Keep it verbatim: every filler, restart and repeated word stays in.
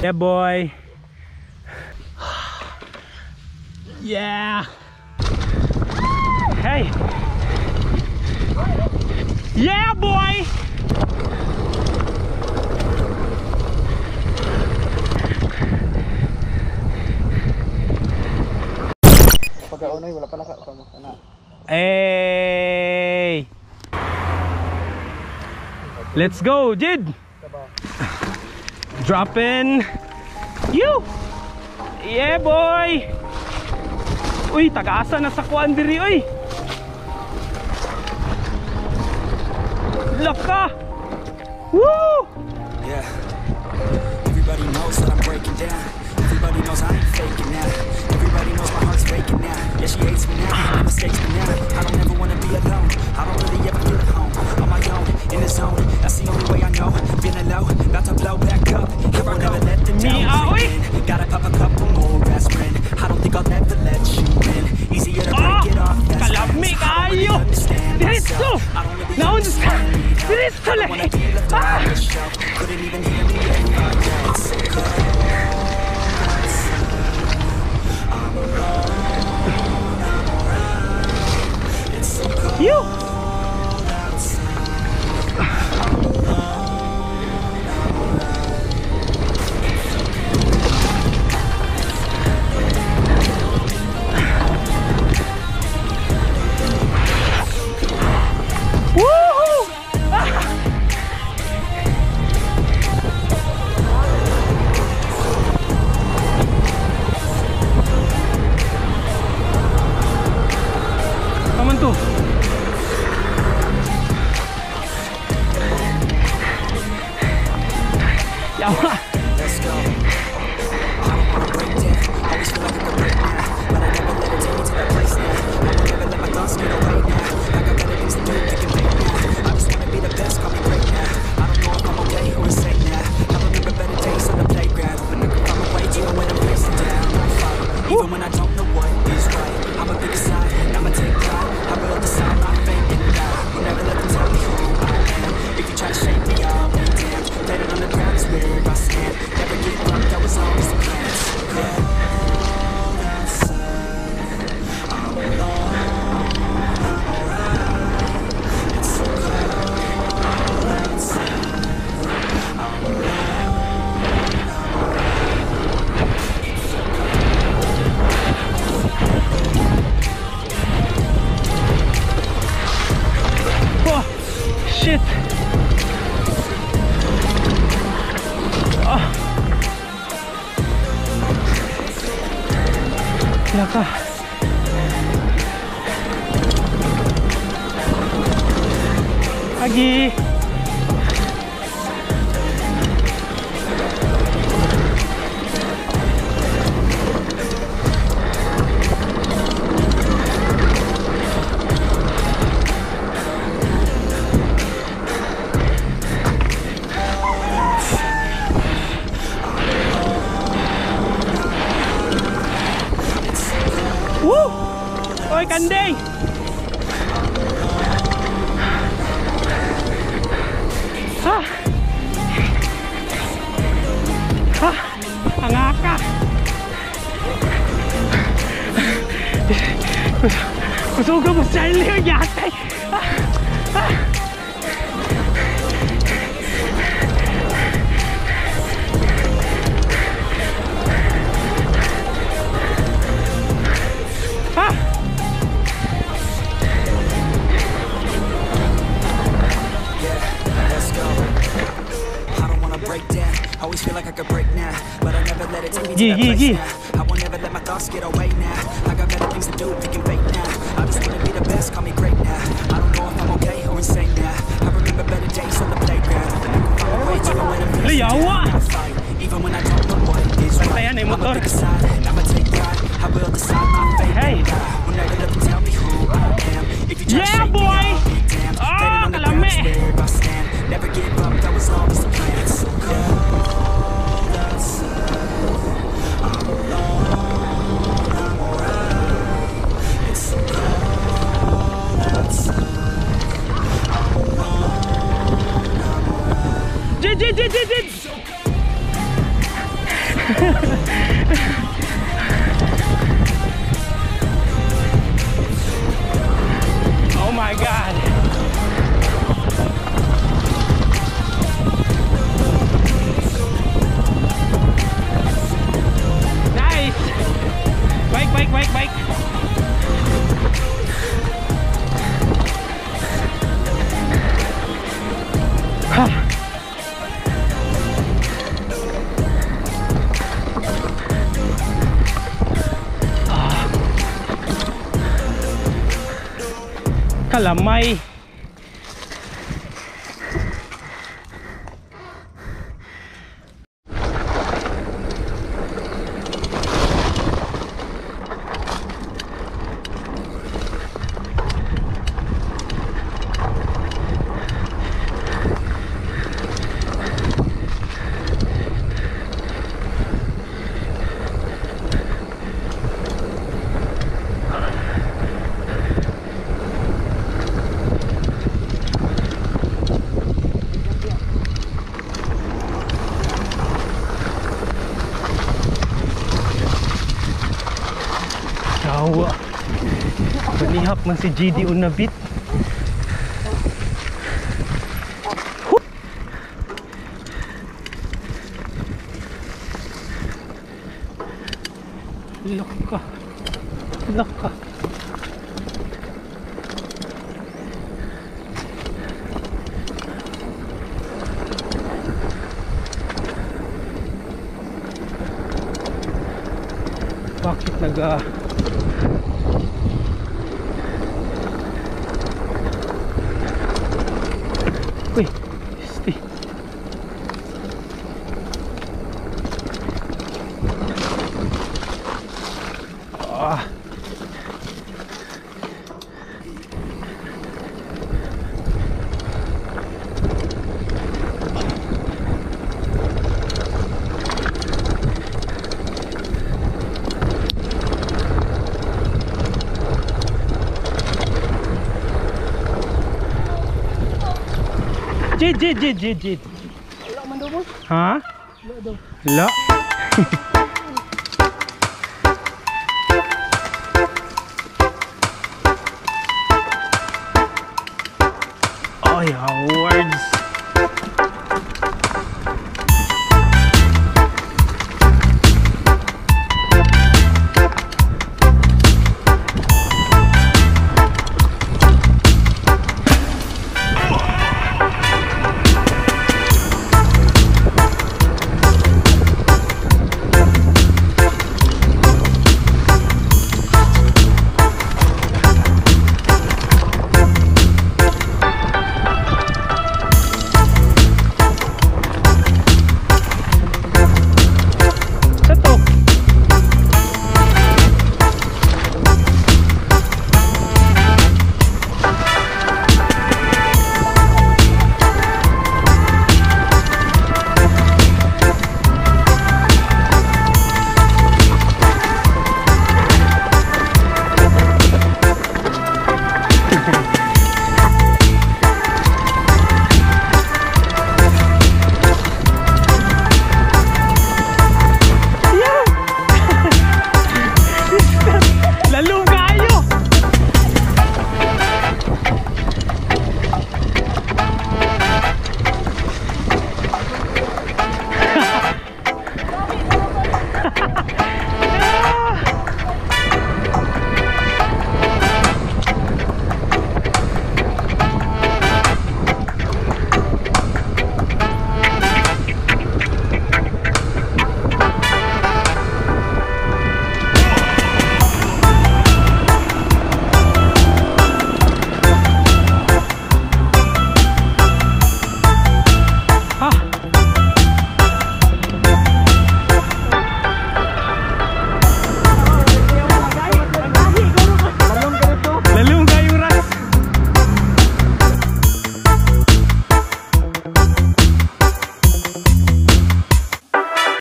Yeah, boy. Yeah. Hey. Yeah, boy. Hey. Let's go, Jid. Drop in. You. Yeah, boy. Uy, tagaasa na sa kuan diri, uy. Laka. Woo! Yeah. Everybody knows that I'm breaking down. Everybody knows I ain't faking now. Everybody knows my heart's faking now. Yeah, she hates me now. Mistakes me now. I don't ever want to be alone. I don't really ever feel at home. On my own, in the zone. That's the only way I know. Feeling low, about to blow back up. Here I never let the me out. Gotta pop a couple more aspirin. I don't think I'll ever let you in. Easier to break it off. Kalap me kayo. Diretso. Now just diretso lang. Ah. Couldn't even hear me. I'm alone. It's so cold. You. Lagi. Woo! Oi, Kanday! Gusto ko masyari yung yatay. Ah, ah. Ah. I don't wanna break down. Always feel like I could break now, but I never let it take me to that place now. I won't ever let my thoughts get away now. I got better things to do, picking fake now. I just wanna be the best, call me great now. I don't know if I'm okay or insane now. I remember better days on the playground. I'm way too when I'm busy. I fight, even when I don't know what is right. I'm gonna pick a side, I'ma take pride. I will decide my fate. Hey. Will never let them tell me who I am. If you try to shake me, I'll be damned. Standing on the ground is where I stand. Never give up, that was always the plan. It's so cold outside. I'm alone, I'm alright. did, did, did, did. Oh my God. Nice. Bike, bike, bike, bike. Calamay. Nihap man si J D Unabit. Loka. Loka. Bakit naga Uy, este. Ah. Jid, jid, jid, jid, jid. Lak mandor pun? Haa? Lak tu. Lak? Oh ya, words.